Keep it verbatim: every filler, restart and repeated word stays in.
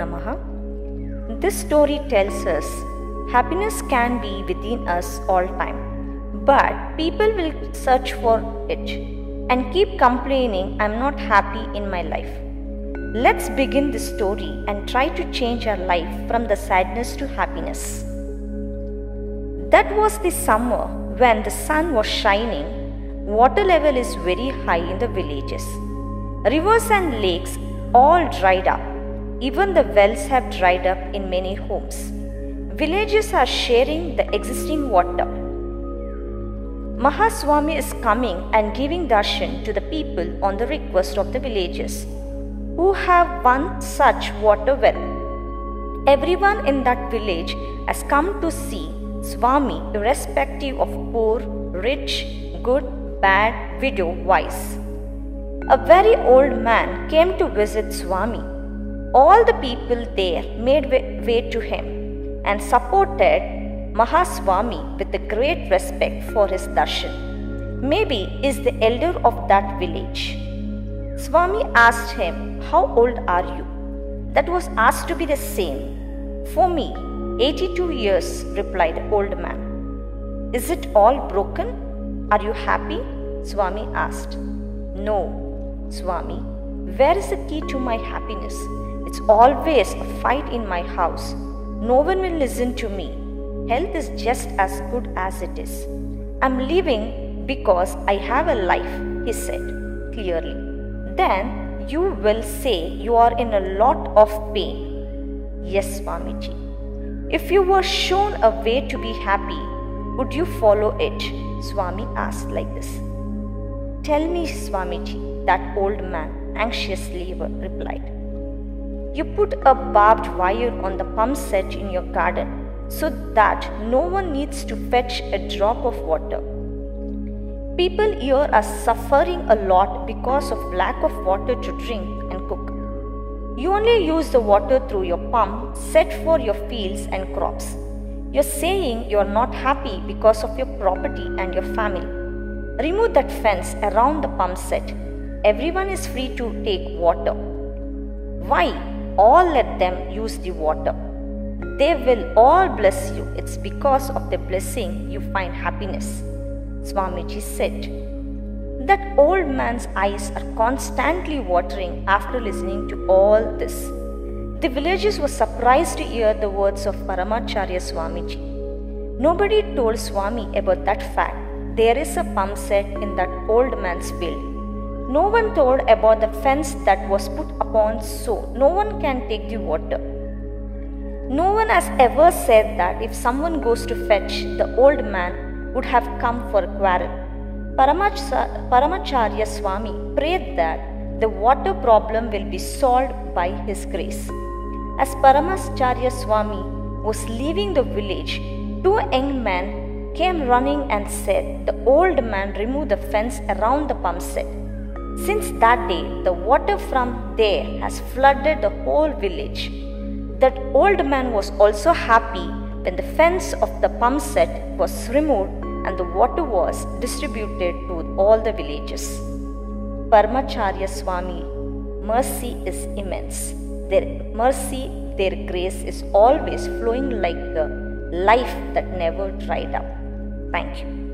Namaha. This story tells us happiness can be within us all time, but people will search for it and keep complaining, I'm not happy in my life. Let's begin this story and try to change our life from the sadness to happiness. That was the summer when the sun was shining. Water level is very high in the villages. Rivers and lakes all dried up. Even the wells have dried up in many homes. Villages are sharing the existing water. Mahaswami is coming and giving darshan to the people on the request of the villagers who have one such water well. Everyone in that village has come to see Swami irrespective of poor, rich, good, bad, widow, wise. A very old man came to visit Swami. All the people there made way to him and supported Mahaswami with a great respect for his darshan. Maybe he is the elder of that village. Swami asked him, how old are you? That was asked to be the same. For me, eighty-two years, replied the old man. Is it all broken? Are you happy? Swami asked. No, Swami, where is the key to my happiness? It's always a fight in my house. No one will listen to me. Health is just as good as it is. I'm living because I have a life, he said clearly. Then you will say you are in a lot of pain. Yes, Swamiji. If you were shown a way to be happy, would you follow it? Swami asked like this. Tell me, Swamiji, that old man anxiously replied. You put a barbed wire on the pump set in your garden so that no one needs to fetch a drop of water. People here are suffering a lot because of lack of water to drink and cook. You only use the water through your pump set for your fields and crops. You're saying you're not happy because of your property and your family. Remove that fence around the pump set. Everyone is free to take water. Why? All let them use the water. They will all bless you. It's because of the blessing you find happiness, Swamiji said. That old man's eyes are constantly watering after listening to all this. The villagers were surprised to hear the words of Paramacharya Swamiji. Nobody told Swami about that fact. There is a pump set in that old man's field. No one told about the fence that was put upon, so no one can take the water. No one has ever said that if someone goes to fetch, the old man would have come for a quarrel. Paramacharya Swami prayed that the water problem will be solved by his grace. As Paramacharya Swami was leaving the village, two young men came running and said the old man removed the fence around the pump set. Since that day, the water from there has flooded the whole village. That old man was also happy when the fence of the pump set was removed and the water was distributed to all the villages. Paramacharya Swami, mercy is immense. Their mercy, their grace is always flowing like the life that never dried up. Thank you.